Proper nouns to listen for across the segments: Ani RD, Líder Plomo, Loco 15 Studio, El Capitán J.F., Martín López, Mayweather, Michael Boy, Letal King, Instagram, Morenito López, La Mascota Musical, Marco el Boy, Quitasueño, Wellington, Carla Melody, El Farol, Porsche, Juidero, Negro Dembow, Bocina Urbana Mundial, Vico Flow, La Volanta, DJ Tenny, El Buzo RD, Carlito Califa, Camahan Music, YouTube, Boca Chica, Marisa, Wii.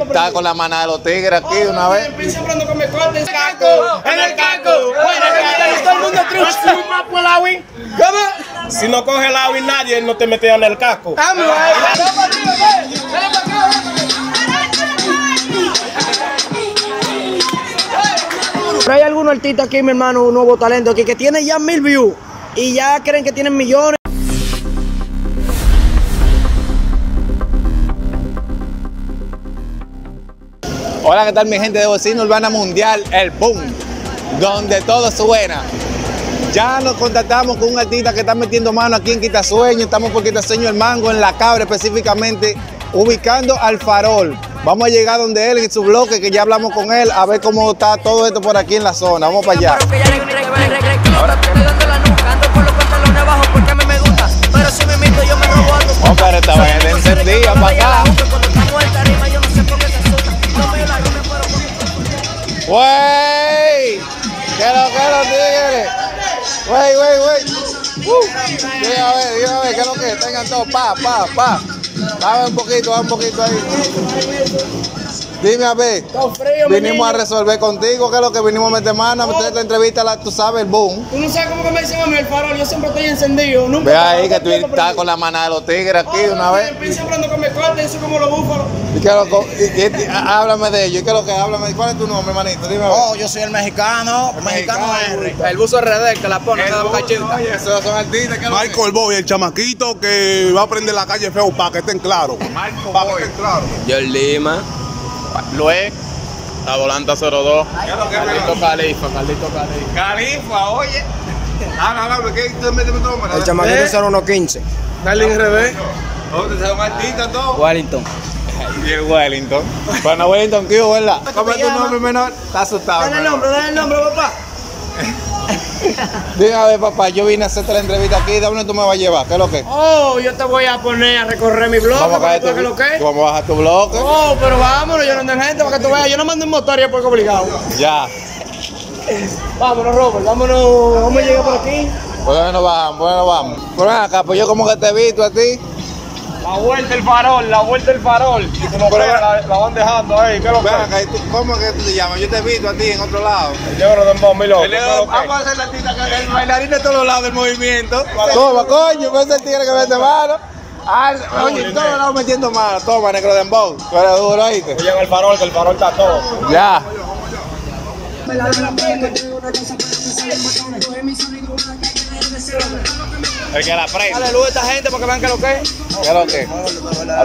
Está con la manada de los tigres aquí una vez. Si no coge el agua y nadie, no te mete en el casco. Pero hay algunos artistas aquí, mi hermano, un nuevo talento aquí que tiene ya 1000 views y ya creen que tienen millones. Hola, ¿qué tal mi gente de Bocina Urbana Mundial? El Boom, donde todo suena. Ya nos contactamos con un artista que está metiendo mano aquí en Quitasueño. Estamos por Quitasueño El Mango, en La Cabra específicamente, ubicando al Farol. Vamos a llegar donde él, en su bloque, que ya hablamos con él, a ver cómo está todo esto por aquí en la zona. Vamos para allá. Vamos para esta vaina encendida, para acá. ¡Wey! ¡Que lo que los tigres! ¡Wey, wey, wey! Dígame, que lo que tengan todo, pa. Dame un poquito ahí. Dime a ver, vinimos a resolver contigo, que es lo que vinimos a meter mano, a meter la entrevista, tú sabes, el boom. Tú no sabes cómo que me dicen a mí el farol, yo siempre estoy encendido. Nunca. Ve ahí que tú estás con la manada de los tigres aquí una vez. Siempre ando con mi corte, yo soy como los búfalos. Háblame de ellos, háblame, ¿cuál es tu nombre, hermanito? Dime. Oh, yo soy el mexicano R. El Buzo RD, que la pone cada cachita. Oye, esos son artistas. Marco el Boy, el chamaquito que va a prender la calle feo para que estén claros. Marco Boy. Yo el Lima. Luis, La Volanta 02, Carlito Califa. Califa, oye. Habla, ¿qué? Tú méteme todo, hermano. El chamaquito 0115. Ani RD. ¿Dónde está un artista todo? Wellington. Y el Wellington. Bueno, Wellington, ¿qué hubo, verdad? ¿Cómo es tu nombre, menor? Está asustado. Dale el nombre, papá. Dígame, papá, yo vine a hacerte la entrevista aquí. ¿De dónde tú me vas a llevar? ¿Qué es lo que? Oh, yo te voy a poner a recorrer mi bloque. Vamos a tu, lo que es. ¿Cómo vas a tu bloque? Oh, pero vámonos, yo no ando en gente para que tú veas. Yo no mando en motor, ya porque obligado. Ya. Vámonos, Robert, vámonos. ¿Cómo llegué por aquí? Bueno, vamos. Pero acá, pues yo como que te he visto a ti. La vuelta del farol. La van dejando ahí. ¿Qué es lo que? ¿Cómo que tú te llamas? Yo te he visto a ti en otro lado. El Negro Dembow, mi loco. Vamos a hacer la tita, el bailarín de todos lados del movimiento. Toma, coño, con ese tigre que mete mano. Oye, en todos lados metiendo mano. Toma, Negro Dembow. Tú eres duro, ¿oíste? Oye, en el farol, que el farol está todo. Ya. El que la prende. Dale luz a esta gente para que vean que lo que es. ¿Qué es lo que?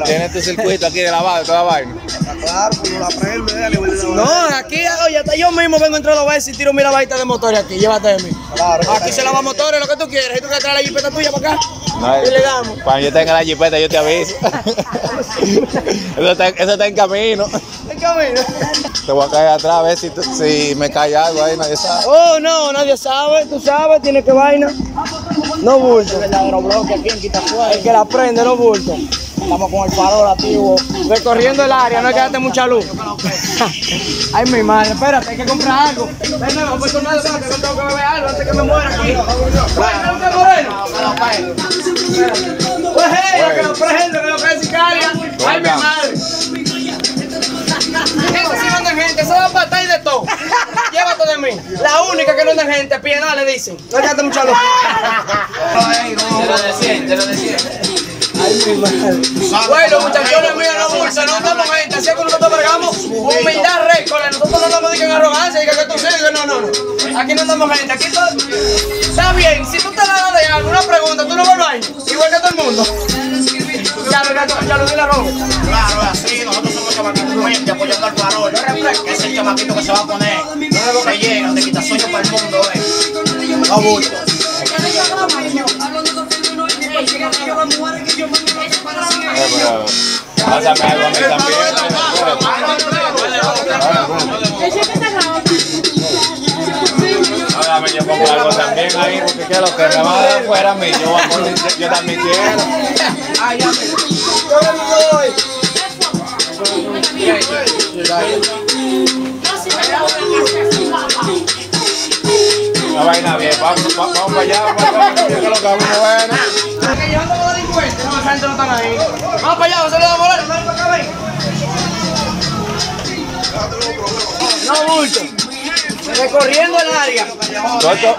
Tienes tu circuito aquí de lavado, toda vaina. Claro, como la prende. No, aquí, oye, hasta yo mismo vengo entre los bares y tiro mi lavadita de motores aquí. Llévate de mí. Claro. Aquí se lava motores, lo que tú quieres. Y tú que traes la jipeta tuya para acá. No, y le damos. Cuando yo tenga la jipeta, yo te aviso. eso está en camino. ¿En camino? Te voy a caer atrás a ver si me cae algo ahí, nadie sabe. Oh, no, nadie sabe. Tú sabes, tiene que vaina. No bulto. El que la prende, no bulto. Estamos con el farol activo. Recorriendo el área, no hay que darte mucha luz. Ay, mi madre, espérate, hay que comprar algo. Venga, vamos con nada, que no tengo que beber algo antes que me muera aquí. Bueno. Pues ella, que lo prende, que lo que es sicaria. Ay, mi madre. Eso sí no anda gente, eso va a estar y de todo. Llévate de mí. La única que no anda gente, piedad le dicen. No te hagas mucha luz. Te lo decía. Ay, mi madre. Bueno, muchachones míos, no bursa, no andamos gente. Así es que nosotros cargamos humildad récord. Nosotros no andamos en arrogancia, diga que tú sigues. No. Aquí no andamos gente. Aquí todo. Está bien, si tú te la das de alguna pregunta, tú no vuelves ahí. Igual que todo el mundo. Ya lo vi la ropa. Claro, así, nosotros somos chamaquitos apoyando al farol. Que es el chamaquito que se va a poner. Se llena, te quita sueño para el mundo, No bulto. Ahora me llevo algo también ahí, porque que lo que me va a dar fuera a mí, yo también quiero. Ay, ya me. La vaina bien, vamos para allá, que lo que vamos a ver. Que yo ando con los delincuentes, no me están ahí. Vamos para allá, vamos a saludar a Morenito, ven para acá, ven. bulto. Recorriendo el área. Ay,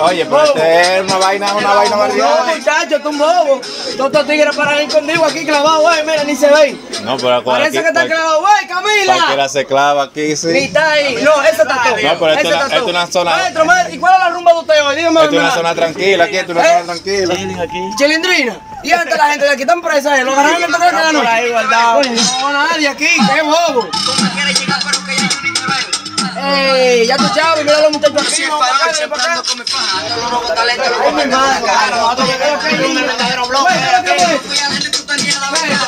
oye, pero este es una vaina barriada. No, muchachos, es un bobo. Todos estos tigres para ir conmigo aquí clavados, güey, mira, ni se ven. No, pero parece que está clavado, güey, Camila. Cualquiera se clava aquí, sí. Ni está ahí. No, ese está todo. No, pero esta es una zona. Maestro, ¿y cuál es la rumba de usted hoy? Dígame. Esta es una zona tranquila, aquí, esta es una zona tranquila. Chilindrina. Y antes la gente de aquí están presa, los ganaron el toque de la noche. No, nadie aquí, qué bobo. Ey, ya tu chavo, mira los muchachos aquí, no, para acá. Ay, mi madre, nosotros llegamos a un verdadero bloque.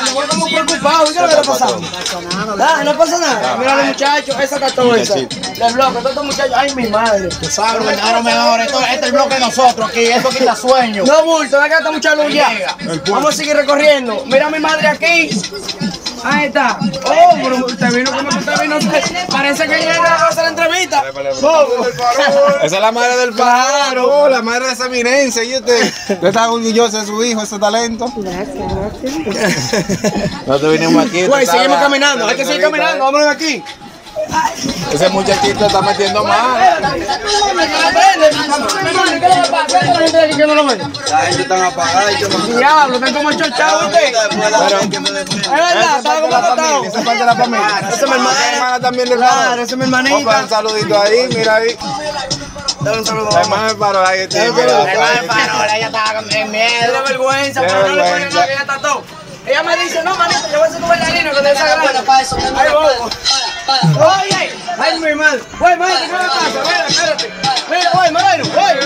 Me voy como preocupado, ¿qué es lo que le ha pasado? No pasa nada. Mira los muchachos, esa 14, del bloque, todos estos muchachos, ay, mi madre. Sabes, verdadero mejor, este es el bloque de nosotros aquí, esto quita sueño. No, bulto, acá está mucha luz ya. Vamos a seguir recorriendo. Mira a mi madre aquí. Ahí está. Oh, pero usted vino. Parece que llega a hacer la entrevista. Esa es la madre del pájaro, la madre de esa eminencia. Y usted está orgulloso de su hijo, ese talento. Gracias. Nosotros vinimos aquí. Güey, seguimos caminando. Hay que seguir caminando. Vámonos de aquí. Ese muchachito está metiendo mal. La gente está apagada. Diablo, están como chochados. Es verdad, está como apagado. Esa parte de la familia. Esa es mi hermana también de claro. Esa es mi hermanita. Un saludito ahí, mira ahí. Dale un saludo. La hermana del Farol, ahí está. La hermana del Farol, ella estaba con miedo. Tiene vergüenza, pero no le ponen nada que ella está todo. Ella me dice, no, manito, yo voy a ser tu bailarino que te saca bueno para eso. Ay, bobo. Oye, ay, mi madre. Oye, madre, ¿qué me pasa? Mira, espérate. Mira, oye, madre, ¡Ay,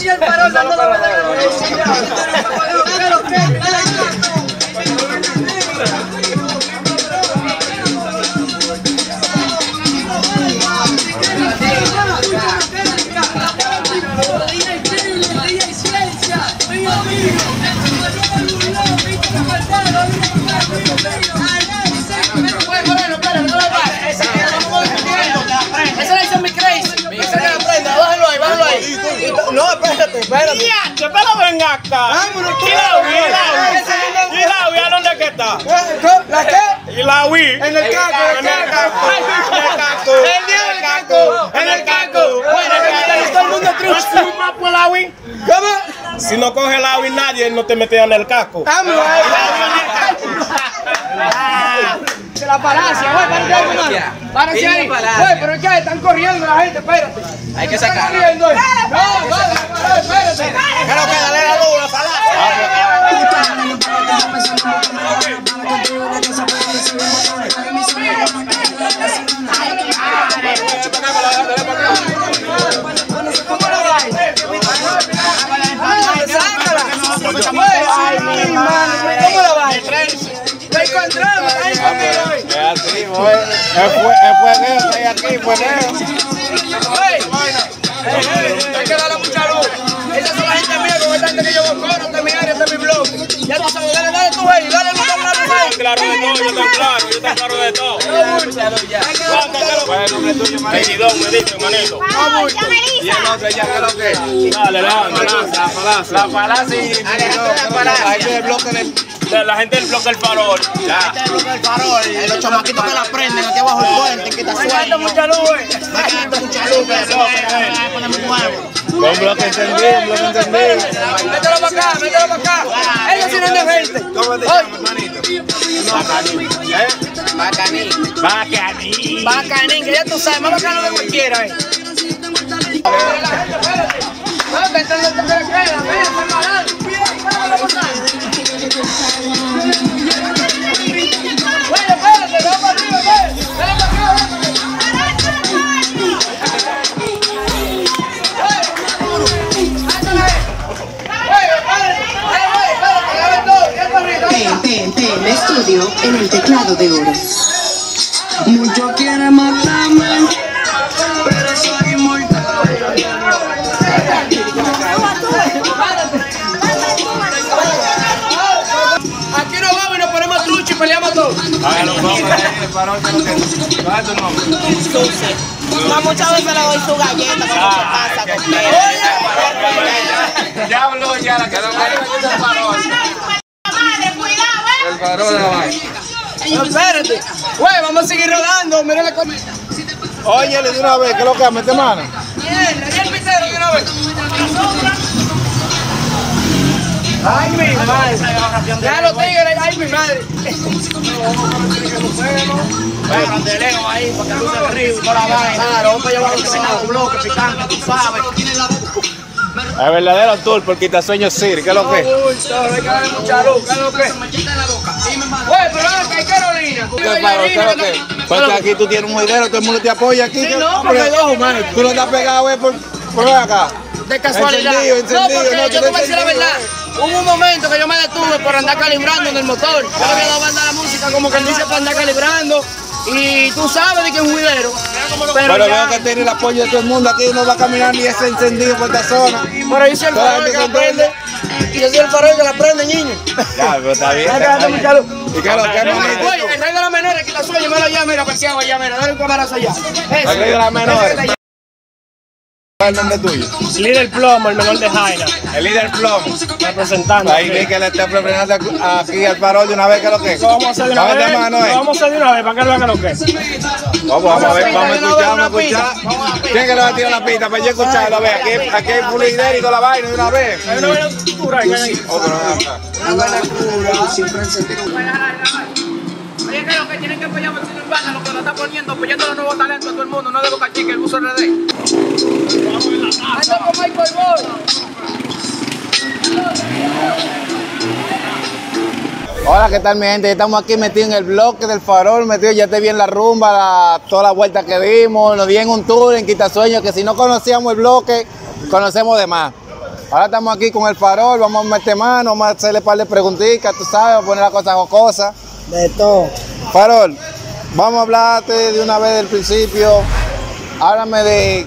el Farol dando la vuelta a la policía! No, espérate. Pero venga acá. ¿Y la Wii dónde que está? ¿La qué? ¿Y la Wii? En el caco. En el caco. En el caco. Bueno, todo el mundo triunfa por la Wii. ¿Cómo? Si no coge la Wii nadie, no te metes en el caco. ¡Vamos! Se la palacia, güey, párate ahí, pero ya están corriendo la gente, espérate. Hay que sacarlo. No, espérate. Creo que dale la luz, la palacia. ¡Lo encontramos! ¡Ahí conmigo! Es así, güey. Es fuego. Hay que darle mucha luz. Esas son la gente mía, como esta gente que yo conozco, de mi área, de mi blog. Ya tú sabes, dale tú, güey. Dale luz a claro de todo, yo estoy claro de todo. La palacia. La gente del bloque El Farol. Los chamaquitos que la prenden aquí abajo el puente, Quitasueño. Me encanta mucha luz, güey. Un bloque encendido. Mételo para acá. Ellos tienen de gente. ¿Cómo te llamas, manito? Bacanín, que ya tú sabes, más bacano de cualquiera, eh. TNTM Estudio en el teclado de oro. Mucho quiere matarme, pero soy inmortal. Aquí nos vamos y nos ponemos trucho y peleamos. A los hombres ahí de Farol, ¿cuál es tu nombre? Susi. Más muchas veces le doy su galleta, como se pasa con usted. Ya habló ya la que no me del Farol. El Farol de la vaina. No, espérate. Güey, vamos a seguir rodando, mira la cometa. Oye, le di una vez, ¿qué es lo que hace? Mete mano. Bien, le di el pincero de una vez. Ay, mi madre. Ya los tigres, ay, mi madre. Bueno, de lejos ahí, porque luce el río y toda la vaina. Claro, vamos a llevar un bloque picante, tú sabes. Es verdadero tour por Quitasueño Sir, ¿qué es lo que? Uy, todo, hay que darle mucha luz, ¿qué es lo que? Güey, pero acá hay Carolina. Porque aquí tú tienes un jodero, todo el mundo te apoya aquí. Sí, no, porque hay dos humanos. Tú no estás pegado, güey, por acá. De casualidad. Encendido, no, porque yo te voy a decir la verdad. Hubo un momento que yo me detuve por andar calibrando en el motor. Yo le había dado banda a la música, como que dice para andar calibrando. Y tú sabes de que es un juidero. Pero ya... veo que tiene el apoyo de todo el mundo aquí, no va a caminar ni ese encendido por esta zona. Pero yo soy el farol que la prende. Y yo soy el farol que la prende, niño. Ya, pero está bien. Y claro, que no me voy. El rey de las menores, que la suya, yo me lo llamo, mira, paseado allá, mira, dale un camarazo allá. El rey de las menores. ¿Cuál es el nombre tuyo? Líder Plomo, el menor de Jaina. El Líder Plomo. Representando. Ahí vi que le está preparando aquí al farol de una vez, que lo que es. Vamos a hacer de una vez. Vamos a hacer de una vez, para que lo haga lo que es. Vamos a ver, vamos a escuchar, vamos a escuchar. ¿Quién que le va a tirar la pista? Para yo escucharlo, a ver, aquí hay full líder y toda la vaina de una vez. Hay una buena cultura ahí. Una buena cultura. Siempre en sentido. Oye, que lo que tienen que apoyar Bocina Urbana, lo que lo está poniendo, apoyando los nuevos talentos a todo el mundo, no de Boca Chica, El Buzo RD. Ando con Michael Boy. Hola, ¿qué tal mi gente? Ya estamos aquí metidos en el bloque del Farol, metidos, ya te vi en la rumba, toda la vuelta que dimos, nos di en un tour en Quitasueño, que si no conocíamos el bloque, conocemos de más. Ahora estamos aquí con el Farol, vamos a meter mano, vamos a hacerle un par de preguntitas, tú sabes, vamos a poner las cosas jocosas. De todo. Farol, vamos a hablarte de una vez del principio. Háblame de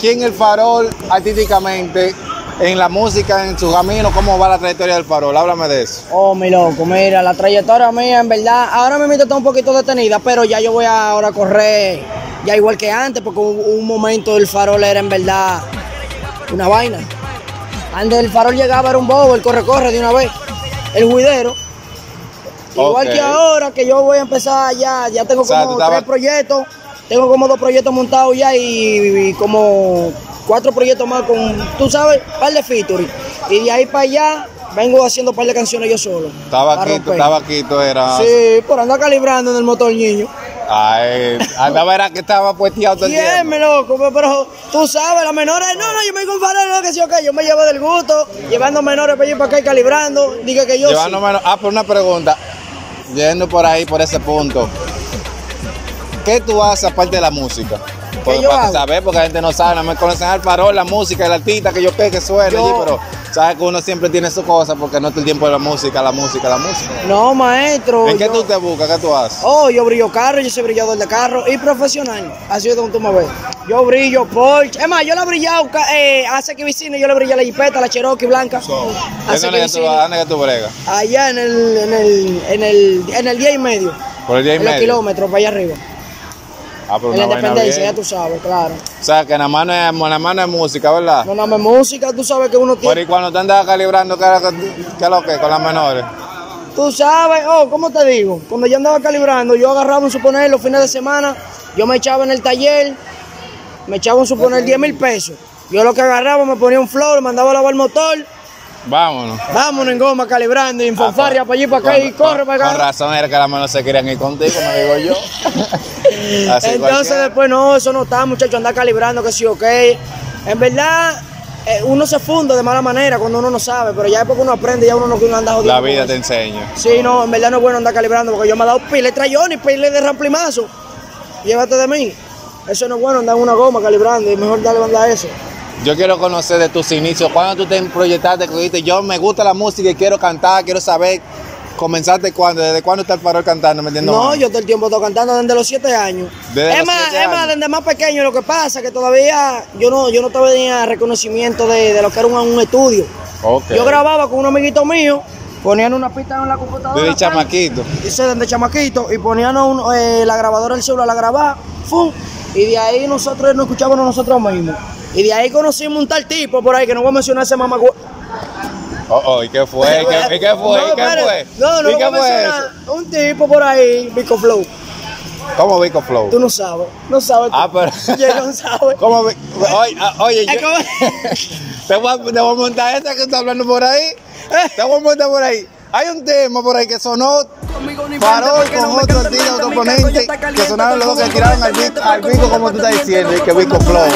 quién es el Farol artísticamente en la música, en su camino, cómo va la trayectoria del Farol. Háblame de eso. Oh, mi loco, mira, la trayectoria mía, en verdad, ahora mismo está un poquito detenida, pero ya yo voy ahora a correr, ya igual que antes, porque un momento el Farol era en verdad una vaina. Antes el Farol llegaba, era un bobo, el corre-corre de una vez, el juidero. Igual que ahora, que yo voy a empezar ya tengo como tres proyectos, tengo como dos proyectos montados ya y como cuatro proyectos más con, tú sabes, un par de featuring. Y de ahí para allá vengo haciendo un par de canciones yo solo. Estaba quito, era. Sí, por andar calibrando en el motor, niño. Ay, andaba era que estaba puesteado todo el tiempo. Bien, mi loco, pero tú sabes, las menores, no, yo me comparé, no, que sí, ok, yo me llevo del gusto, llevando menores para allá para acá y calibrando, diga que yo sí. Ah, pues una pregunta. Yendo por ahí, por ese punto, ¿qué tú haces aparte de la música? Porque para saber, porque la gente no sabe, no me conocen al farol, la música, el artista que yo creo que suena allí, pero sabes que uno siempre tiene su cosa porque no es el tiempo de la música, la música, la música. No, maestro. ¿En qué tú te buscas? ¿Qué tú haces? Oh, yo brillo carro, yo soy brillador de carro y profesional, así es como tú me ves. Yo brillo Porsche, es más, yo la he brillado hace que vicino, yo le brillé la jipeta, la Cherokee blanca. ¿Dónde que tú bregas? Allá en el 10 y medio. ¿Por el 10 y medio? En los kilómetros, para allá arriba. Ah, en la independencia, ya tú sabes, claro. O sea, que nada más no es música, ¿verdad? No, nada más es música, tú sabes que uno tiene... Pero y cuando te andas calibrando, ¿qué es lo que con las menores? Tú sabes, ¿cómo te digo? Cuando yo andaba calibrando, yo agarraba un suponer los fines de semana, yo me echaba en el taller, me echaba un suponer 10,000 pesos. Yo lo que agarraba, me ponía un flow, mandaba a lavar el motor. Vámonos en goma, calibrando, y en fanfarria para allí, para acá, y corre para acá. Con razón era que las manos se querían ir contigo, me digo yo. Entonces cualquiera. Después no, eso no está, muchachos, andar calibrando, que sí, ok. En verdad, uno se funda de mala manera cuando uno no sabe, pero ya después que uno aprende, ya uno no quiere andar jodiendo. La vida te enseña. Sí, no, en verdad no es bueno andar calibrando, porque yo me he dado pile de trayones, pile de ramplimazo. Llévate de mí. Eso no es bueno andar en una goma calibrando, es mejor darle banda a eso. Yo quiero conocer de tus inicios, cuando tú te proyectaste, que dijiste, yo me gusta la música y quiero cantar, quiero saber, ¿comenzaste cuándo? ¿Desde cuándo está el farol cantando? No, yo todo el tiempo estoy cantando desde los 7 años. Es más, desde más pequeño, lo que pasa es que todavía yo no tenía reconocimiento de lo que era un estudio. Okay. Yo grababa con un amiguito mío, Ponían una pista en la computadora. Desde chamaquito. Dice desde chamaquito. Y ponían la grabadora del celular a grabar. ¡Fum! Y de ahí nosotros nos escuchábamos nosotros mismos. Y de ahí conocimos un tal tipo por ahí que no voy a mencionar ese mamá. ¿Y qué fue? No, un tipo por ahí, Vico Flow. ¿Cómo Vico Flow? Tú no sabes, pero... Yo no sabes. ¿Cómo Vico? Oye, te voy a montar esa que está hablando por ahí. Te voy a montar por ahí. Hay un tema por ahí que sonó Farol con otro tío, otro oponente, que sonaron los dos que tiraron al Vico, como tú estás diciendo, y que Vico Flow.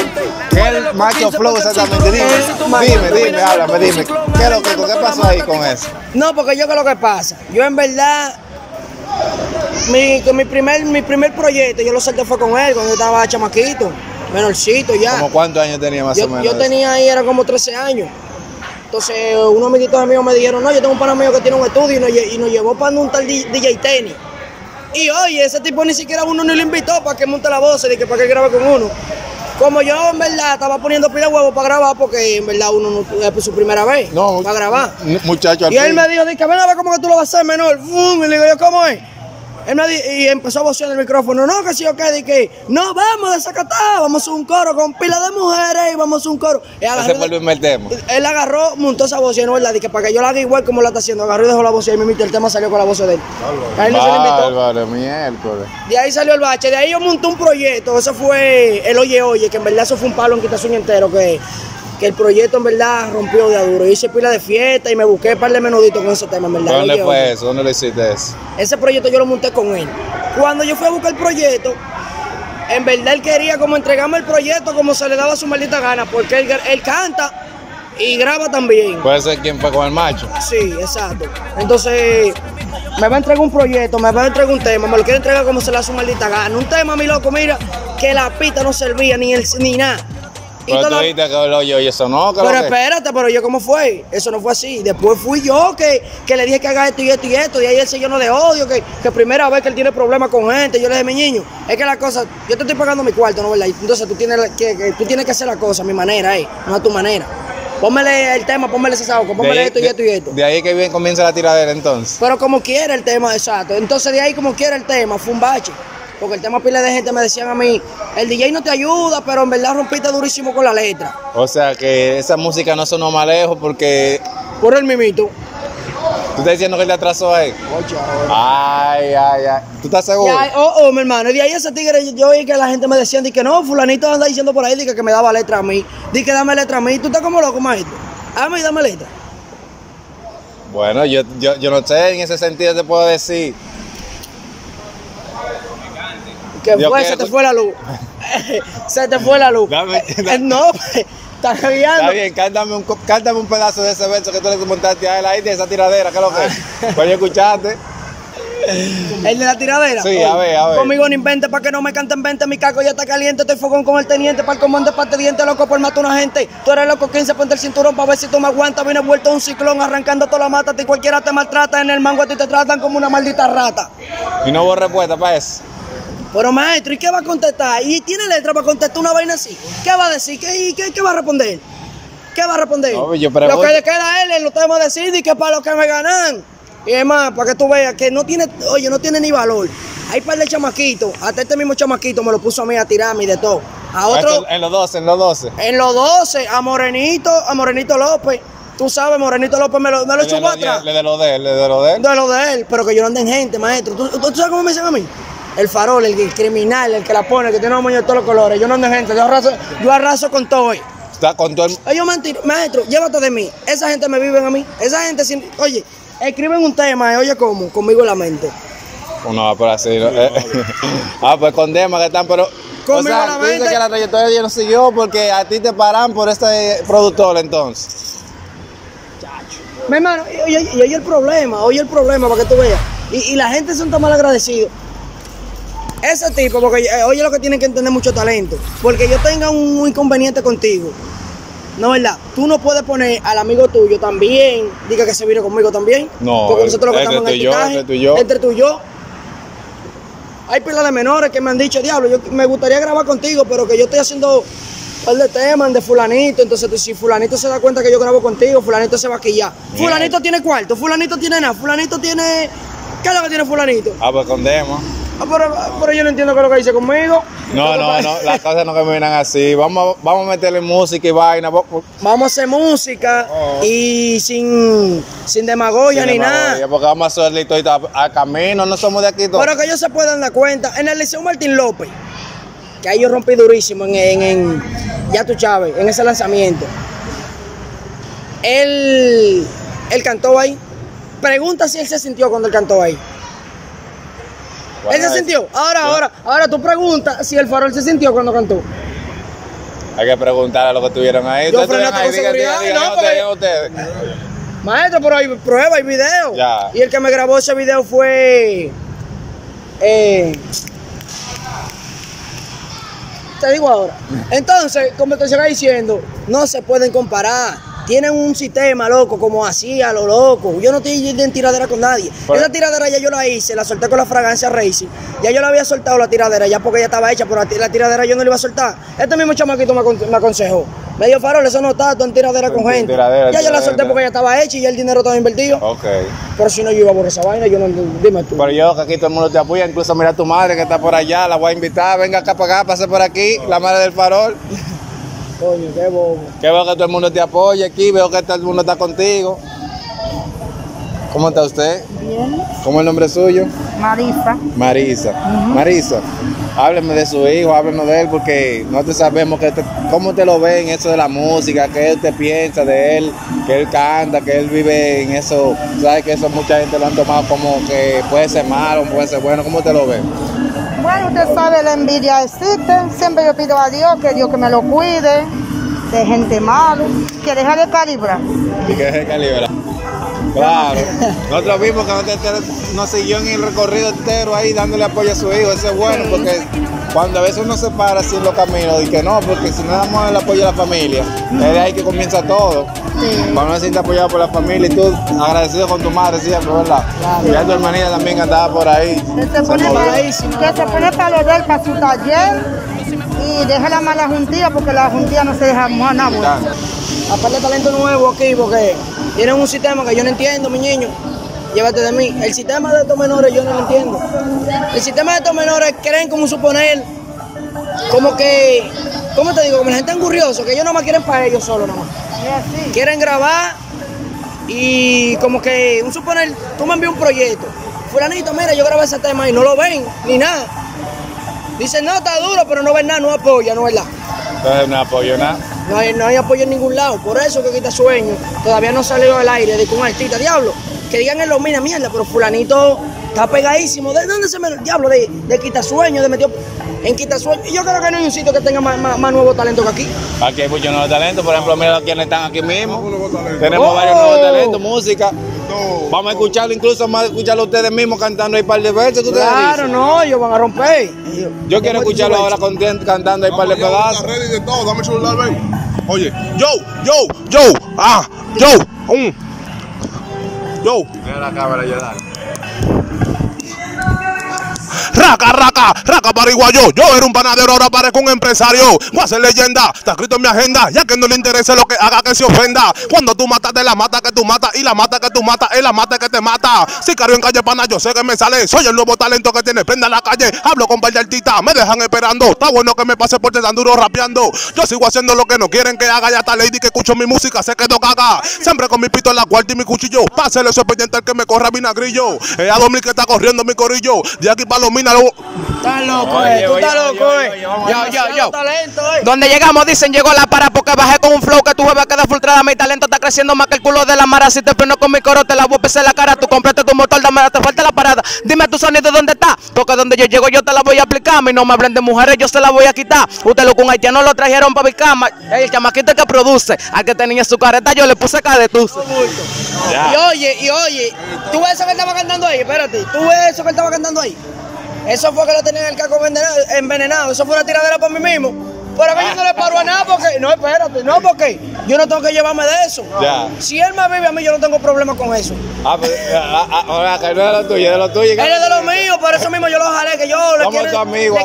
El Macho Flow, exactamente. Dime, háblame, dime. ¿Qué es lo que pasó ahí con eso? No, porque yo, ¿qué es lo que pasa? Yo, en verdad, mi primer proyecto, yo lo salté fue con él, cuando yo estaba chamaquito, menorcito ya. ¿Cómo cuántos años tenía más o menos? Yo tenía ahí, era como 13 años. Entonces, unos amiguitos míos me dijeron, no, yo tengo un pana mío que tiene un estudio y nos llevó para un tal DJ Tenny. Y oye, ese tipo ni siquiera uno ni lo invitó para que monte la voz, y que para que grabe con uno. Como yo en verdad estaba poniendo pila de huevo para grabar, porque en verdad uno no es su primera vez para grabar. Muchacho, y él me dijo, dice, ven a ver cómo que tú lo vas a hacer, menor. ¡Bum! Y le digo yo, ¿cómo es? Él me dijo, y empezó a vocear el micrófono, no, que sí o qué, de que no, vamos a desacatar, vamos a hacer un coro con pila de mujeres y vamos a hacer un coro. Ese fue el primer tema. Él agarró, montó esa vocea, ¿no? ¿Verdad? Y que para que yo la haga igual como la está haciendo, agarró y dejó la vocea y me invitó, el tema salió con la voz de él. Ahí no se le invitó. Vale, miércoles. De ahí salió el bache, de ahí yo monté un proyecto, eso fue el Oye Oye, que en verdad eso fue un palo en Quitasueño entero, que el proyecto en verdad rompió de duro. Hice pila de fiesta y me busqué un par de menuditos con ese tema, en verdad. ¿Dónde fue eso? ¿Dónde lo hiciste eso? Ese proyecto yo lo monté con él. Cuando yo fui a buscar el proyecto, en verdad él quería como entregarme el proyecto como se le daba su maldita gana, porque él canta y graba también. Puede ser quien fue con el macho. Sí, exacto. Entonces, me va a entregar un proyecto, me va a entregar un tema, me lo quiere entregar como se le da su maldita gana. Un tema, mi loco, mira, que la pista no servía ni nada. Pero tú dijiste que lo oye, eso no. Pero espérate, pero yo, ¿cómo fue? Eso no fue así. Después fui yo que le dije que haga esto y esto y esto. Y ahí él se llenó de odio, que primera vez que él tiene problemas con gente. Yo le dije, mi niño, es que la cosa, yo te estoy pagando mi cuarto, ¿no? ¿Verdad? Entonces tú tienes que hacer la cosa a mi manera, no a tu manera. Pónmele el tema, pónmele ese saco, pónmele esto y esto y esto. De ahí que bien comienza la tiradera entonces. Pero como quiera el tema, exacto. Entonces de ahí como quiera el tema, fue un bache. Porque el tema pila de gente me decían a mí, el DJ no te ayuda, pero en verdad rompiste durísimo con la letra. O sea que esa música no sonó más lejos porque... Por el mimito. ¿Tú estás diciendo que él te atrasó ahí? Oye, ay. ¿Tú estás seguro? Ya, mi hermano. Y de ahí ese tigre, yo oí que la gente me decía, dije, no, fulanito anda diciendo por ahí, dije que me daba letra a mí. Dije, dame letra a mí. ¿Tú estás como loco, maestro? A mí, dame letra. Bueno, yo no sé, en ese sentido te puedo decir... Se te fue la luz. Dame. No, estás guiando. Está bien, cántame un pedazo de ese verso que tú le montaste a él ahí, de esa tiradera, ¿qué es lo que es? Pues yo escuchaste. ¿El de la tiradera? Sí, oye, a ver. Conmigo no invente, para que no me canten 20, mi caco ya está caliente, estoy fogón con el teniente, para el comando de parte diente, loco por matar una gente. Tú eres loco 15, ponte el cinturón para ver si tú me aguantas, viene vuelto un ciclón, arrancando toda la mata, a ti cualquiera te maltrata, en el mango a ti te tratan como una maldita rata. Y no hubo respuesta para eso. Pero maestro, ¿y qué va a contestar? ¿Y tiene letra para contestar una vaina así? ¿Qué va a decir? ¿Qué va a responder? ¿Qué va a responder? Obvio, lo que le queda a él, lo tenemos a decir y que para los que me ganan. Y además, para que tú veas que no tiene ni valor. Hay un par de chamaquitos, hasta este mismo chamaquito me lo puso a mí a tirarme y de todo. A otro, en los 12, a Morenito López. Tú sabes, Morenito López me lo echó para atrás. De lo de él, pero que yo no ande en gente, maestro. ¿Tú sabes cómo me dicen a mí? El Farol, el criminal, el que la pone, el que tiene un moño de todos los colores. Yo no ando en gente, yo arraso con todo hoy. Está con todo el... Ellos mentira, maestro, llévate de mí. Esa gente me viven a mí. Esa gente, oye, escriben un tema, oye, ¿cómo? Conmigo en la mente. No, pero así. No, pues con temas que están, pero... Conmigo en la mente. Tú dices que la trayectoria de ellos no siguió porque a ti te paran por este productor, entonces. Chacho. Mi hermano, oye el problema, para que tú veas. Y la gente son tan mal agradecidos. Ese tipo, porque oye lo que tienen que entender mucho talento. Porque yo tenga un inconveniente contigo, ¿no verdad? Tú no puedes poner al amigo tuyo también, diga que se vire conmigo también. No, porque nosotros lo que estamos en el ticaje, entre tú y yo. Hay pilas de menores que me han dicho, diablo, yo me gustaría grabar contigo, pero que yo estoy haciendo par de temas de fulanito, entonces si fulanito se da cuenta que yo grabo contigo, fulanito se va a quillar. Bien. Fulanito tiene cuarto, fulanito tiene nada, fulanito tiene... ¿Qué es lo que tiene fulanito? Ah, pues con demo. Ah, pero yo no entiendo qué es lo que dice conmigo. No, no, no, las cosas no caminan así. Vamos a meterle música y vaina. Vamos a hacer música y sin demagogia sin nada. Porque vamos a hacerle todo a camino, no somos de aquí todos. Pero que ellos se puedan dar cuenta. En el Liceo Martín López, que ahí yo rompí durísimo ya tú sabes, en ese lanzamiento. Él cantó ahí. Pregunta si él se sintió cuando él cantó ahí. Él se sintió. Ahora tú preguntas si el Farol se sintió cuando cantó. Hay que preguntar a los que estuvieron ahí. Yo frené con seguridad. Maestro, pero hay prueba, hay video. Ya. Y el que me grabó ese video fue... te digo ahora. Entonces, como te siga diciendo, no se pueden comparar. Tienen un sistema, loco, como así, a lo loco. Yo no estoy en tiradera con nadie. Pero esa tiradera ya yo la hice, la solté con la fragancia Racing. Ya yo la había soltado la tiradera, ya porque ya estaba hecha, pero la tiradera yo no la iba a soltar. Este mismo chamaquito me aconsejó. Me dijo, Farol, eso no está, tú en tiradera con gente. Ya yo la solté porque ya estaba hecha y ya el dinero estaba invertido. Ok. Pero si no, yo iba a borrar esa vaina, yo no... Dime tú. Pero yo, que aquí todo el mundo te apoya, incluso mira a tu madre que está por allá, la voy a invitar, venga acá para acá, pase por aquí, la madre del Farol. Coño, qué bobo. Qué bueno que todo el mundo te apoye aquí, veo que todo el mundo está contigo. ¿Cómo está usted? Bien. ¿Cómo es el nombre suyo? Marisa. Marisa. Marisa, hábleme de su hijo, háblenos de él, porque nosotros sabemos que cómo usted lo ve en eso de la música, qué usted piensa de él, que él canta, que él vive en eso. ¿Sabes que eso mucha gente lo han tomado como que puede ser malo, puede ser bueno? ¿Cómo usted lo ve? Bueno, usted sabe, la envidia existe. Siempre yo pido a Dios, que Dios que me lo cuide de gente mala, que deja de calibrar. Y que deje de calibrar. Claro. Nosotros vimos que nos siguió en el recorrido entero ahí dándole apoyo a su hijo. Eso es bueno, porque cuando a veces uno se para así en los caminos y que no, porque si no damos el apoyo a la familia, es de ahí que comienza todo. Cuando uno se siente apoyado por la familia y tú agradecido con tu madre siempre, ¿verdad? Claro. Ya tu hermanita también andaba por ahí. Que se pone para lo de él, para su taller, y deja la mala juntilla, porque la juntilla no se deja mojar nada. Aparte, talento nuevo aquí, porque tienen un sistema que yo no entiendo, mi niño. Llévate de mí. El sistema de estos menores yo no lo entiendo. El sistema de estos menores creen como suponer, como que, ¿cómo te digo? Como la gente es engurriosa, que ellos nomás quieren para ellos solos nomás. Sí. Quieren grabar y como que, un suponer, tú me envías un proyecto. Fulanito, mira, yo grabé ese tema y no lo ven, ni nada. Dicen, no, está duro, pero no ven nada, no apoya, no es verdad. Entonces no apoyo nada. No hay apoyo en ningún lado. Por eso que Quitasueño todavía no salió al aire de que un artista, diablo, que digan en los minas, mierda, pero fulanito está pegadísimo. ¿De dónde se me... Diablo, de Quitasueño, de metió... En Quitasueño, yo creo que no hay un sitio que tenga más nuevo talento que aquí. Aquí hay muchos nuevos talentos, por ejemplo, mira quienes están aquí mismo. Tenemos varios nuevos talentos, música. Vamos a escucharlo, incluso más escucharlo ustedes mismos cantando ahí un par de veces. Claro, no, ellos van a romper. Yo quiero escucharlo ahora cantando ahí un par de pedazos. Dame el celular, ven. Oye, yo. Mira la cámara, ya dale. Raca, pariguayo. Yo era un panadero, ahora parezco un empresario. Voy a ser leyenda, está escrito en mi agenda. Ya que no le interese lo que haga, que se ofenda. Cuando tú matas, de la mata que tú matas. Y la mata que tú matas, es la mata que te mata. Sicario en calle pana, yo sé que me sale. Soy el nuevo talento que tiene prenda en la calle. Hablo con par de artistas, me dejan esperando. Está bueno que me pase por tan duro rapeando. Yo sigo haciendo lo que no quieren que haga. Ya está lady que escucho mi música, se quedó caga. Siempre con mi pito en la cuarta y mi cuchillo. Pásele ese pendiente al que me corra vinagrillo. A 2000 que está corriendo mi corillo. De aquí para los minas. Estás loco, tú estás loco, yo. Donde llegamos dicen, llegó la para porque bajé con un flow que tu jeva queda frustrada. Mi talento está creciendo más que el culo de la mara. Si te pino con mi coro, te la voy a pisar la cara. Tú compraste tu motor, dame, te falta la parada. Dime tu sonido, ¿dónde está? Porque donde yo llego, yo te la voy a aplicar. Mi no me hablen de mujeres, yo se la voy a quitar. Usted lo con haitiano lo trajeron para mi cama. El chamaquito que produce, al que tenía su careta, yo le puse cadetuce. Y oye, tú ves eso que estaba cantando ahí, espérate. Tú ves eso que estaba cantando ahí. Eso fue que lo tenían el caco envenenado. Eso fue una tiradera para mí mismo. Pero que yo no le paro a nada porque... No, espérate, no, porque yo no tengo que llevarme de eso. Ya. Si él me vive a mí, yo no tengo problema con eso. Ah, pero... Ahora, que no es de lo tuyo, es de lo tuyo. Él es de lo mío, por eso mismo yo lo jalé, que yo le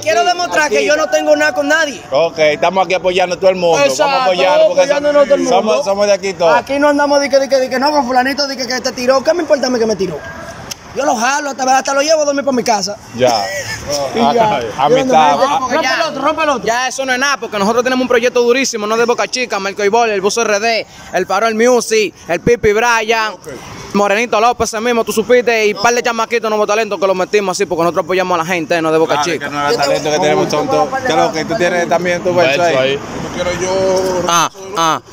quiero demostrar que yo no tengo nada con nadie. Ok, estamos aquí apoyando a todo el mundo. Exacto, vamos a apoyar, apoyándonos todo el mundo. Somos de aquí todos. Aquí no andamos de que no, con fulanito, de que te tiró. ¿Qué me importa a mí que me tiró? Yo lo jalo, hasta lo llevo a dormir para mi casa. Ya. Amistad. Rompe el otro. Ya, eso no es nada, porque nosotros tenemos un proyecto durísimo, no de Boca Chica, Marco el Boy, El Buzo RD, El Farol Music, El Pipi Brian, Morenito López, ese mismo, tú supiste, y un par de chamaquitos, nuevos talentos que los metimos así, porque nosotros apoyamos a la gente, no de Boca Chica. Que no era talento que tenemos tonto. Claro que tú tienes también tu verso ahí.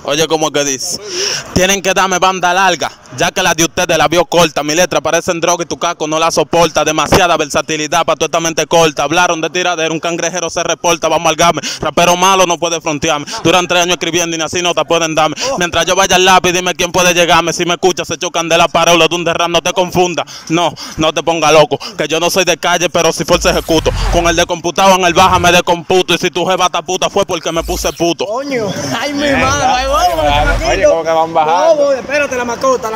Oye, como que dice, tienen que darme banda larga, ya que la de ustedes la vio corta. Mi letra parece en droga y tu casco no la soporta. Demasiada versatilidad para tu esta mente corta. Hablaron de tiradera, un cangrejero se reporta. Vamos al game, rapero malo no puede frontearme. Duran 3 años escribiendo y así no te pueden darme. Mientras yo vaya al lápiz, dime quién puede llegarme. Si me escuchas, se chocan de la parábola de un derrame. No te confunda, no te ponga loco, que yo no soy de calle, pero si fuerza ejecuto. Con el de computado en el baja me descomputo. Y si tu jeva está puta fue porque me puse puto. Coño, ay mi madre, oye, como que van bajando. Espérate, la mascota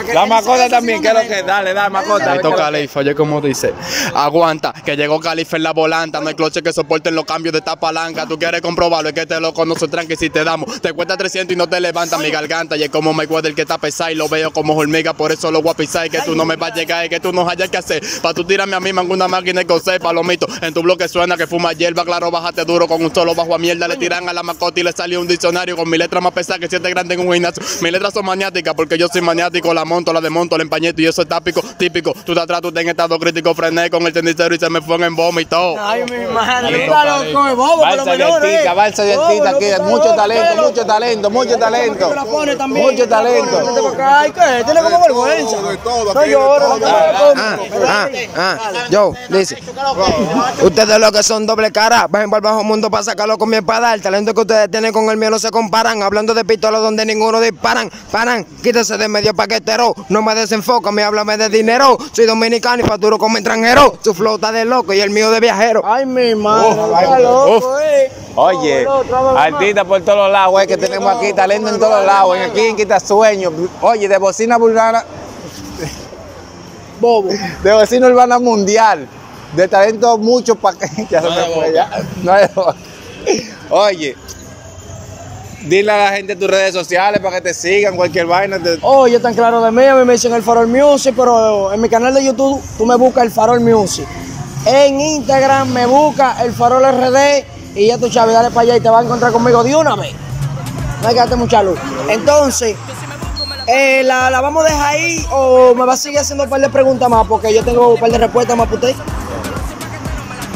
también, quiero que dale, mascota. Carlito Califa, oye, como dice, aguanta, que llegó Califa en la volanta. No hay cloche que soporten los cambios de esta palanca. Tú quieres comprobarlo, es que este loco no se tranque. Si te damos, te cuesta 300 y no te levanta mi garganta. Y es como Mayweather que está pesado y lo veo como hormiga, por eso lo guapizai. Que tú no me vas a llegar y que tú no hayas que hacer. Pa' tú tirarme a mí, man, una máquina que sepa palomito. En tu bloque suena que fuma hierba, claro, bájate duro con un solo bajo a mierda. Le tiran a la mascota y le salió un diccionario con mi letra más pesada que 7 grandes en un gimnasio. Mis letras son maniáticas porque yo soy maniático, la monto, la desmonto, la empañeto y eso es tápico, típico. Tú te atrás, tú ten estado crítico, frené con el tendicero y se me fue en vómito. Ay, mi madre, balsa de artista, aquí mucho talento. Ay, ¿qué? Tiene como vergüenza. No lloro, yo, dice, ustedes lo que son doble cara, vayan para el bajo mundo para sacarlo con mi espada. El talento que ustedes tienen con el mío no se comparan, hablando de pistolas donde ninguno disparan. Paran, quítese de medio paquetero, no me desenfoca, me háblame de dinero. Soy dominicano y facturo como extranjero. Su flota de loco y el mío de viajero. Ay, mi madre, oye, artistas por todos lados, güey, que tenemos aquí talento en todos lados. Aquí en Quitasueño, oye, de Bocina Urbana de Bocina Urbana Mundial, de talento mucho paquete. Ya se me fue, ya. No hay boca. Oye, dile a la gente tus redes sociales para que te sigan, cualquier vaina. Oye, están claros de mí, a mí me dicen El Farol Music, pero en mi canal de YouTube tú me buscas El Farol Music. En Instagram me buscas El Farol RD y ya tú, Chavi, dale para allá y te vas a encontrar conmigo de una vez. No hay que darte mucha luz. Entonces, la vamos a dejar ahí o me vas a seguir haciendo un par de preguntas más porque yo tengo un par de respuestas más para usted.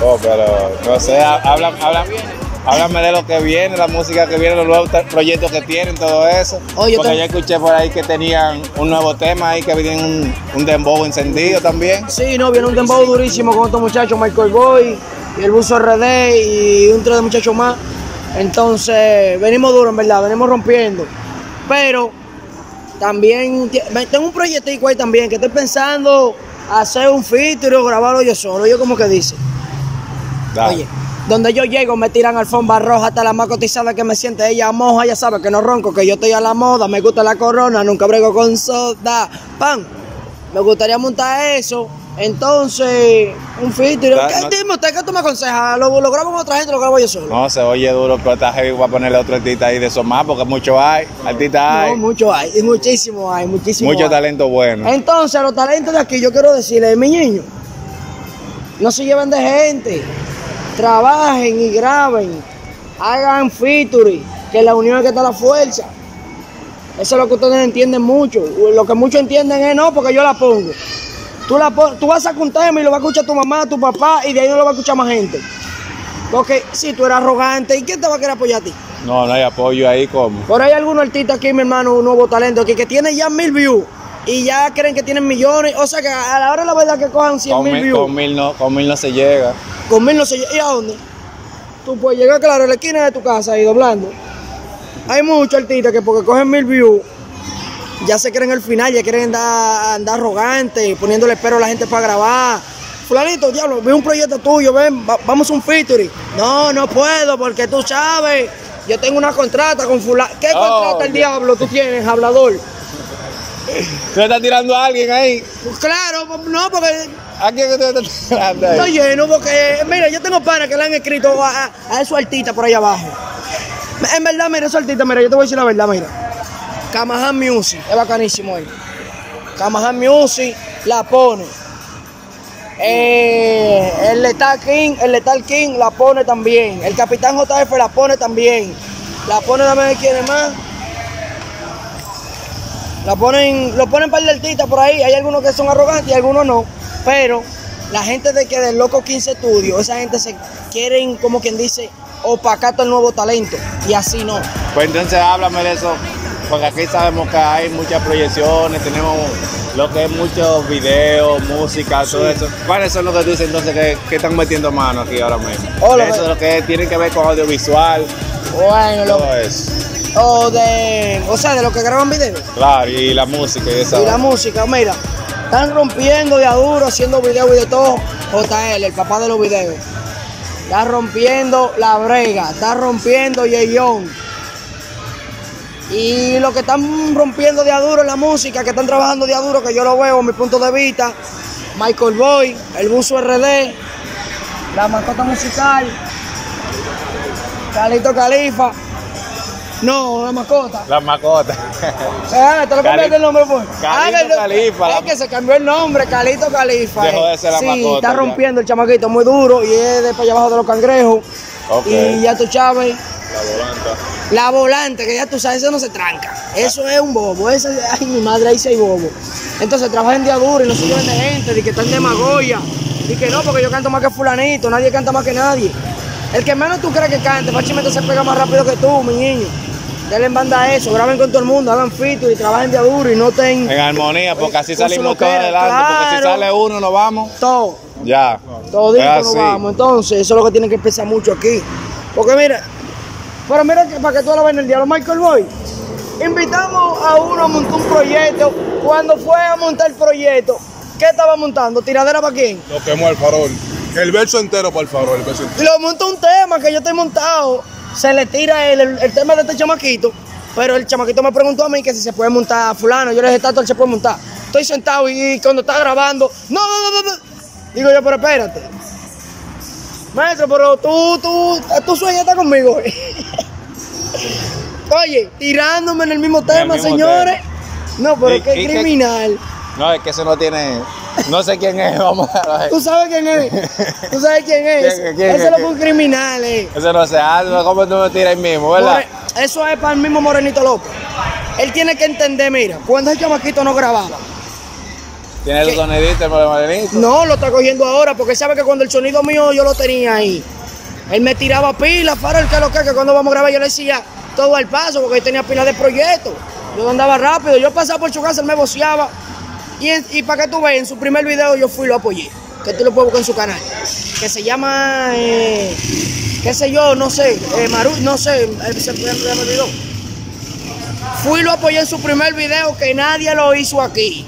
Oh, pero no sé, habla bien. Háblame de lo que viene, la música que viene, los nuevos proyectos que tienen, todo eso. Oye, porque yo escuché por ahí que tenían un nuevo tema ahí, que viene un dembow encendido también. Sí, no, viene un dembow durísimo con estos muchachos, Michael Boy, y El Buzo RD y un 3 de muchachos más. Entonces, venimos duros, en verdad, venimos rompiendo. Pero también tengo un proyectico ahí también, que estoy pensando hacer un feature o grabarlo yo solo, yo como que dice. Dale. Oye, donde yo llego me tiran alfombra roja, hasta la más cotizada que me siente ella moja. Ya sabe que no ronco, que yo estoy a la moda. Me gusta la corona, nunca brego con soda. Pan, me gustaría montar eso. Entonces, un feature. Dime usted, ¿qué tú me aconsejas? ¿Lo grabo con otra gente o lo grabo yo solo? No, se oye duro, pero está heavy para ponerle otro artista ahí de esos más, porque mucho hay, artistas hay. No, mucho hay, y muchísimo. Mucho hay. Talento bueno. Entonces, los talentos de aquí, yo quiero decirles, mi niño, no se lleven de gente. Trabajen y graben, hagan featuring, que la unión es que está la fuerza. Eso es lo que ustedes entienden mucho. Lo que muchos entienden es no, porque yo la pongo. Tú vas a sacar un tema y lo va a escuchar tu mamá, tu papá, y de ahí no lo va a escuchar más gente. Porque si tú eres arrogante, ¿y quién te va a querer apoyar a ti? No, no hay apoyo ahí, ¿cómo? Por ahí hay algunos artistas aquí, mi hermano, un nuevo talento aquí, que tiene ya 1000 views. Y ya creen que tienen millones, o sea que a la hora de la verdad que cojan 100 mil views. Con mil no se llega. Con 1000 no se llega. ¿Y a dónde? Tú puedes llegar, claro, a la esquina de tu casa y doblando. Hay muchos artistas que porque cogen 1000 views, ya se creen el final, ya quieren andar arrogantes, poniéndole pero a la gente para grabar. Fulanito, diablo, ve un proyecto tuyo, ven, vamos a un featuring. No puedo porque tú sabes, yo tengo una contrata con fulano. ¿Qué contrata el diablo tú tienes, hablador? ¿Tú estás tirando a alguien ahí? Pues claro, no, porque... ¿A quién que tú estás tirando ahí? Estoy lleno porque... Mira, yo tengo panas que le han escrito a esos artistas por ahí abajo. En verdad, mira, esos artistas, mira, yo te voy a decir la verdad, mira. Camahan Music, es bacanísimo ahí. Camahan Music la pone. El Letal King, la pone también. El Capitán J.F. la pone también. La pone también, ¿quién más? La ponen, lo ponen par de artistas por ahí. Hay algunos que son arrogantes y algunos no. Pero la gente de que del Loco 15 Studio, esa gente se quieren, como quien dice, opacar todo el nuevo talento. Y así no. Pues entonces háblame de eso. Porque aquí sabemos que hay muchas proyecciones, tenemos lo que es muchos videos, música, todo eso. ¿Cuáles son los que tú dices entonces que están metiendo mano aquí ahora mismo? Eso es lo que tiene que ver con audiovisual. Bueno, todo eso. O sea, de lo que graban videos. Claro, y la música y esa. Y la música, mira, están rompiendo de a duro, haciendo videos y de todo. JL, el papá de los videos. Está rompiendo la brega, está rompiendo Jayón. Y lo que están rompiendo de a duro es la música, que están trabajando de a duro, que yo lo veo en mi punto de vista. Michael Boy, El Buzo RD, La Mascota Musical, Carlito Califa. No, La Mascota. La Mascota. ¿Te lo cambiaste el nombre? Pues? Carlito Califa. Es que se cambió el nombre, Carlito Califa. Dejó de ser La Mascota. Sí, está rompiendo el chamaquito, muy duro, y es de para allá abajo de los cangrejos. Okay. Y ya tú, Chávez. La Volanta. La Volanta, que ya tú sabes, eso no se tranca. Eso es un bobo. Eso, ay, mi madre, ahí sí hay bobo. Entonces trabajan día duro y no se lleven de gente, de que están demagogia. Y que no, porque yo canto más que fulanito, nadie canta más que nadie. El que menos tú crees que cante, fácilmente se pega más rápido que tú, mi niño. Denle en banda a eso, graben con todo el mundo, hagan feature y trabajen día duro y no estén... En armonía, porque así salimos todos adelante, claro. Porque si sale uno, nos vamos. Todo. Ya. Todo nos vamos. Entonces, eso es lo que tienen que pensar mucho aquí. Porque mira... Pero mira, que para que tú lo veas en el diálogo, Michael Boy, invitamos a uno a montar un proyecto. Cuando fue a montar el proyecto, ¿qué estaba montando? ¿Tiradera para quién? Lo quemó El Farol. El verso entero para El Farol. El verso entero. Y lo monta un tema que yo estoy montado. Se le tira el tema de este chamaquito. Pero el chamaquito me preguntó a mí que si se puede montar a fulano. Yo le dije, tato, él se puede montar. Estoy sentado y cuando está grabando, no. Digo yo, pero espérate. Maestro, pero tú sueñaste conmigo. Oye, tirándome en el mismo tema, señores. No, pero qué criminal. No, es que eso no tiene... No sé quién es, vamos a ver. ¿Tú sabes quién es? ¿Tú sabes quién es? Eso es lo que un criminal es. Eso no se hace, ¿cómo tú me tiras ahí mismo, verdad? Eso es para el mismo Morenito López. Él tiene que entender, mira, cuando el chamaquito no grababa. ¿Tiene el sonidito, el Morenito? No, lo está cogiendo ahora, porque sabe que cuando el sonido mío yo lo tenía ahí, él me tiraba pilas, Farol, que lo que cuando vamos a grabar yo le decía todo al paso, porque yo tenía pilas de proyectos. Yo andaba rápido, yo pasaba por su casa, él me voceaba. Y para que tú veas, en su primer video yo fui y lo apoyé, que tú lo puedes buscar en su canal, que se llama, qué sé yo, no sé, Maru, no sé, se me olvidó. Fui y lo apoyé en su primer video, que nadie lo hizo aquí.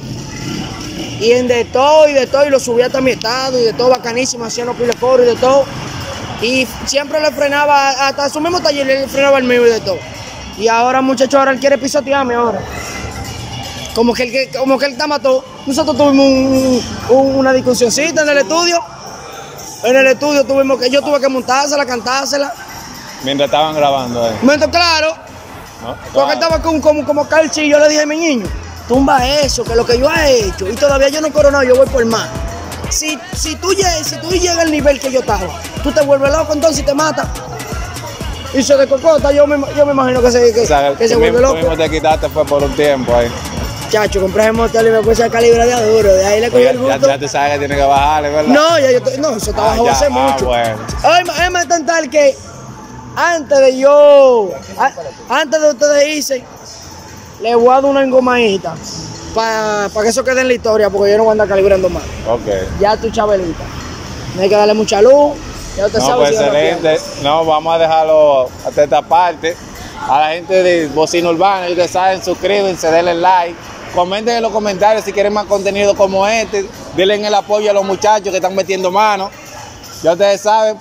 Y en de todo, y lo subí hasta mi estado, y de todo, bacanísimo, hacían los piles coro y de todo. Y siempre le frenaba, hasta su mismo taller le frenaba el mío y de todo. Y ahora, muchacho, ahora él quiere pisotearme ahora. Como que él está mató. Nosotros tuvimos una discusióncita en el estudio. En el estudio tuvimos que, yo tuve que montársela, cantársela. Mientras estaban grabando, Mientras, claro. No, claro. Porque él estaba como calchi, yo le dije, mi niño, tumba eso, que lo que yo he hecho, y todavía yo no he coronado, yo voy por más. Si tú llegas al nivel que yo estaba, tú te vuelves loco entonces y te matas. Y se descocota, yo me imagino que se vuelve loco. Tú mismo te quitaste fue por un tiempo ahí. Chacho, compré el motel y me puse a calibrar de duro, de ahí le cogí el gusto. Ya tú sabes que tiene que bajarle, ¿verdad? No, ya yo estoy, no, eso estaba bajado hace mucho. Bueno. Hoy me está tal que antes de ustedes irse, le voy a dar una engomadita para que eso quede en la historia, porque yo no voy a andar calibrando más. Okay. Ya tu Chabelita. No hay que darle mucha luz. Ya usted sabe. Pues excelente. No, vamos a dejarlo hasta esta parte. A la gente de Bocina Urbana, ustedes saben, suscríbanse, denle like. Comenten en los comentarios si quieren más contenido como este. Denle el apoyo a los muchachos que están metiendo mano. Ya ustedes saben.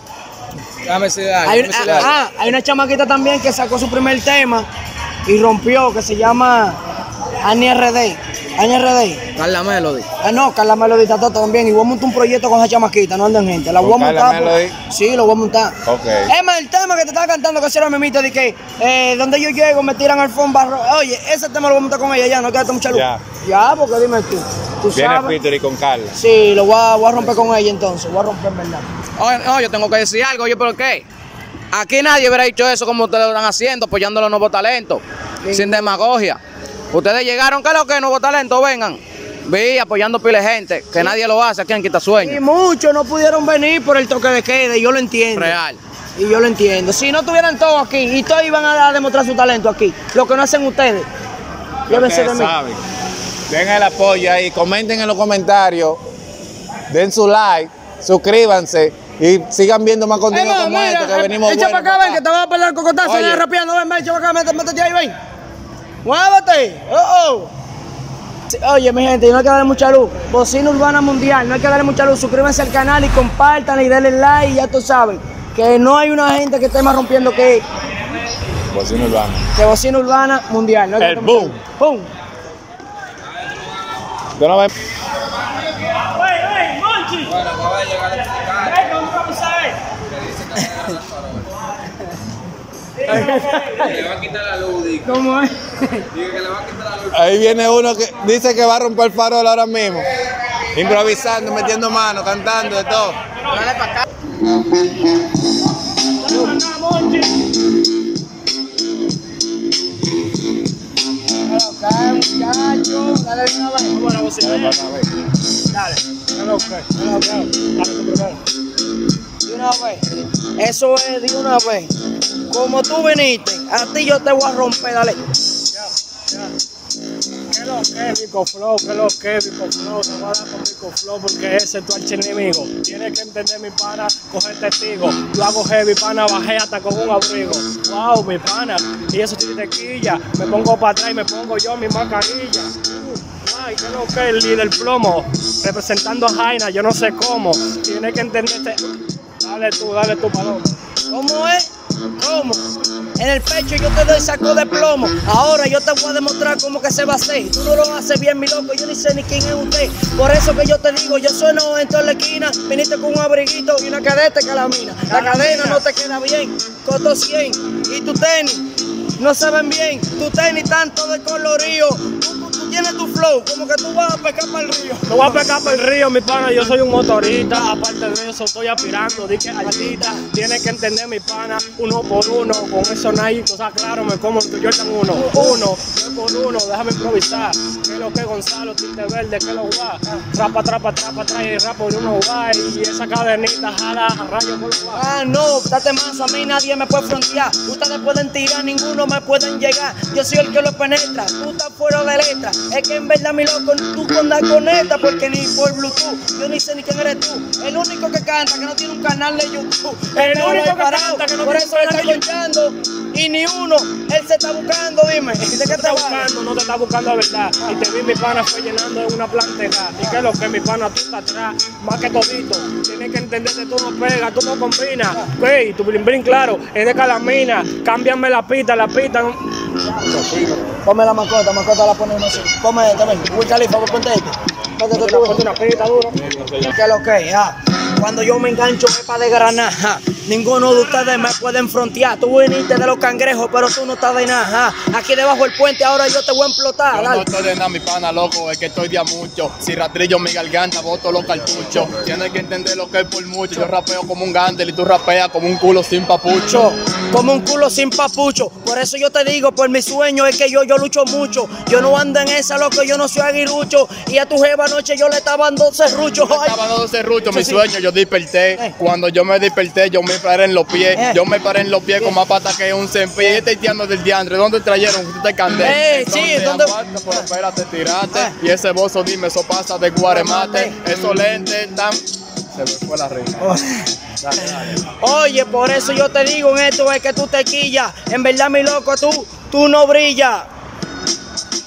Hay una chamaquita también que sacó su primer tema y rompió, que se llama Ani RD. Ani RD. Carla Melody. Ah, no, Carla Melody está todo también. Y voy a montar un proyecto con esa chamaquita, no anden gente. La voy a montar. Sí, lo voy a montar. Ok. Emma, el tema que te estaba cantando que hicieron memito de que donde yo llego me tiran alfombra. Oye, ese tema lo voy a montar con ella ya, no queda mucha luz. Ya, ya, porque dime tú. ¿Tú sabes? Viene Peter y con Carla. Sí, lo voy a romper con ella entonces. Voy a romper, ¿verdad? Oye, no, yo tengo que decir algo, oye, ¿pero qué? Aquí nadie hubiera hecho eso como ustedes lo están haciendo, apoyando los nuevos talentos, sin demagogia. Ustedes llegaron, ¿qué es lo que nuevos talentos? Vengan, vi apoyando pile gente, que nadie lo hace aquí en Quitasueño. Y muchos no pudieron venir por el toque de queda, y yo lo entiendo. Real. Y yo lo entiendo. Si no estuvieran todos aquí, y todos iban a demostrar su talento aquí, lo que no hacen ustedes, llévense de mí. Saben. Den el apoyo ahí, comenten en los comentarios, den su like, suscríbanse. Y sigan viendo más contenido como este, que venimos buenos. Echa para acá, ven, que te vas a pelar el cocotazo. Oye, rapeando, ven, echa para acá, métete ahí, ven. ¡Muévete! ¡Oh, oh! Oye, mi gente, no hay que darle mucha luz. Bocina Urbana Mundial, no hay que darle mucha luz. Suscríbanse al canal y compartan y denle like. Y ya tú sabes que no hay una gente que esté más rompiendo que Bocina Urbana. Que Bocina Urbana Mundial. No hay el que boom. ¡Pum! De una vez. Bueno, no va a llegar a explicar. Le va a quitar la luz, digo. ¿Cómo es? Digo que le va a quitar la luz. Ahí viene uno que dice que va a romper el farol ahora mismo. Improvisando, metiendo manos, cantando, de todo. Dale para acá. Dale una bajita. Dale. Dale. De una vez, eso es de una vez. Como tú viniste, a ti yo te voy a romper, dale. Ya. ¿Qué lo que es Vico Flow? ¿Qué lo que es Vico Flow? Te voy a dar con Vico Flow porque ese es tu archienemigo. Tienes que entender, mi pana, coger testigo. Yo hago heavy, pana, bajé hasta con un abrigo. Wow, mi pana, y eso tiene tequilla. Me pongo para atrás y me pongo yo mi mascarilla. Ay, que lo que es Líder Plomo, representando a Jaina, yo no sé cómo. Tienes que entenderte. Dale tú, paloma. ¿Cómo es? ¿Cómo? En el pecho yo te doy saco de plomo. Ahora yo te voy a demostrar cómo que se va a hacer. Tú no lo haces bien, mi loco, yo ni sé ni quién es usted. Por eso que yo te digo, yo sueno en toda la esquina. Viniste con un abriguito y una cadete calamina. La cadena no te queda bien, coto 100. Y tu tenis, no se ven bien. Tu tenis tanto de colorío. Tienes tu flow, como que tú vas a pescar para el río. No vas a pescar para el río, mi pana, yo soy un motorista. Aparte de eso, estoy aspirando, di que altita. Tienes que entender, mi pana, uno por uno. Con eso nadie, cosas claro, me como el tuyo tan uno. Uno, tres por uno, déjame improvisar. Que lo que Gonzalo, Tinte Verde, que lo guá. Trapa, trae rapo de uno guay. Y esa cadenita jala a rayo por guay. Ah, no, date más, a mí nadie me puede frontear. Ustedes pueden tirar, ninguno me pueden llegar. Yo soy el que lo penetra, tú estás fuera de letra. Es que en verdad, mi loco, tú andas con esta, porque ni por Bluetooth, yo ni sé ni quién eres tú. El único que canta, que no tiene un canal de YouTube. El único que canta, que no tiene un canal de YouTube. Por eso le está conchando, y ni uno, él se está buscando, dime. ¿De qué te está buscando? No te está buscando la verdad. Y te vi, mi pana, fue llenando de una plantera. Y que lo que mi pana, tú estás atrás, más que todito. Tienes que entenderte, tú no pegas, tú no combinas. Wey, tu bling bling, claro, es de calamina. Cámbiame la pita, no. Ponme la mascota la pone uno así. Ponme este, ven. Will Califa, ponte este. Ponte tú, ponte una pita duro. Que lo que, ah. Cuando yo me engancho, es para desgranar. Ninguno de ustedes me pueden frontear. Tú viniste de los cangrejos, pero tú no estás de nada. Aquí debajo del puente, ahora yo te voy a explotar. Yo no estoy de nada, mi pana, loco, es que estoy de a mucho. Si rastrillo mi garganta, boto los cartuchos. Tienes que entender lo que es por mucho. Yo rapeo como un gandel y tú rapeas como un culo sin papucho. Como un culo sin papucho. Por eso yo te digo, por mi sueño es que yo lucho mucho. Yo no ando en esa, loco, yo no soy aguilucho. Y a tu jeva anoche yo le estaba dando serruchos. Yo le estaba dando serruchos, mi sueño, yo desperté. Cuando yo me desperté, yo me paré en los pies. Yo me paré en los pies con más patas que un sempié. Y este tiano del diantre, ¿dónde trajeron? Tú te canté. Entonces, sí, ¿dónde? Por espérate, tirate. Y ese bozo, dime, eso pasa de guaremate. Esos lentes tan... Se me fue la reina. Dale. Oye, por eso yo te digo en esto es que tú te quillas. En verdad, mi loco, tú no brillas.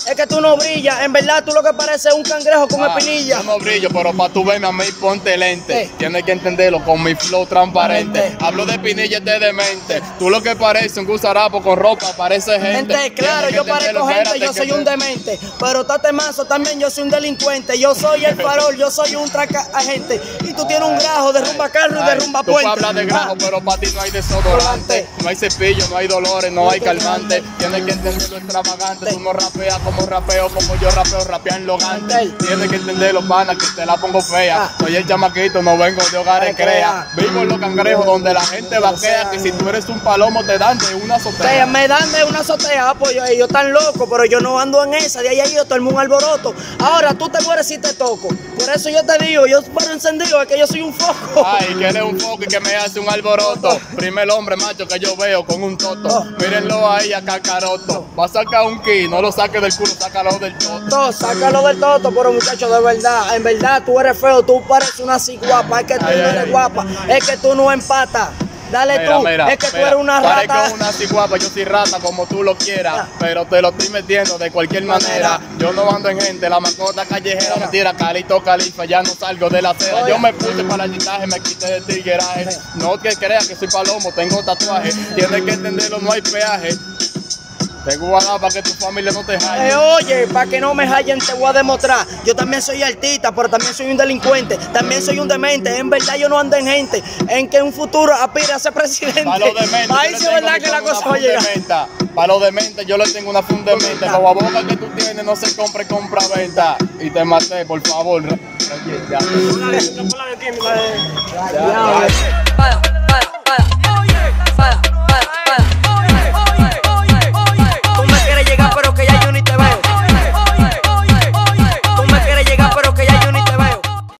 Es que tú no brillas, en verdad tú lo que pareces es un cangrejo con espinilla. Yo no brillo, pero pa' tu ven a mí ponte lente. Tienes que entenderlo con mi flow transparente. Hablo de espinilla de demente. Tú lo que pareces un gusarapo con ropa, parece gente. Claro, yo parezco gente, yo soy un demente. Pero tate mazo, también yo soy un delincuente. Yo soy el farol, yo soy un traca agente. Y tú tienes un grajo, derrumba carro y derrumba puente. Tú hablas de grajo, pero pa' ti no hay desodorante. No hay cepillo, no hay dolores, no hay calmante. Tienes que entenderlo extravagante. Tú no rapeas como rapeo, como yo rapeo, rapean lo gante. Tienes que entender los panas que te la pongo fea. Soy el chamaquito, no vengo de hogares crea. Vivo en los cangrejos donde la gente vaquea. Que si tú eres un palomo te dan de una azotea. Me dan de una azotea, pues yo tan loco, pero yo no ando en esa. De ahí a yo tomo un alboroto. Ahora tú te mueres si te toco. Por eso yo te digo, yo paro encendido, es que yo soy un foco. Ay, que eres un foco y que me hace un alboroto. Primer hombre macho que yo veo con un toto. Mírenlo ahí a cacaroto. Va a sacar un ki, no lo saques del culo. Sácalo del toto, sácalo del toto, pero muchacho, de verdad, en verdad tú eres feo, tú pareces una ciguapa, es que tú no eres guapa, es que tú no empatas. Dale mira, tú, mira, es que mira, tú eres una rata. Parezco una ciguapa, yo soy rata como tú lo quieras, pero te lo estoy metiendo de cualquier manera. Yo no ando en gente, la mascota callejera me tira. Carlito Califa, ya no salgo de la acera. Yo me puse para el guitaje, me quité de tigueraje. No te creas que soy palomo, tengo tatuaje. Tienes que entenderlo, no hay peaje. Te voy a dar para que tu familia no te jalle. Oye, para que no me hallen te voy a demostrar. Yo también soy artista, pero también soy un delincuente. También soy un demente. En verdad yo no ando en gente. En que un futuro aspira a ser presidente. Para los dementes, ahí sí es verdad que la cosa va a llegar. Para los dementes yo le tengo una fundamenta. La boca que tú tienes no se compre, compra, venta. Y te maté, por favor.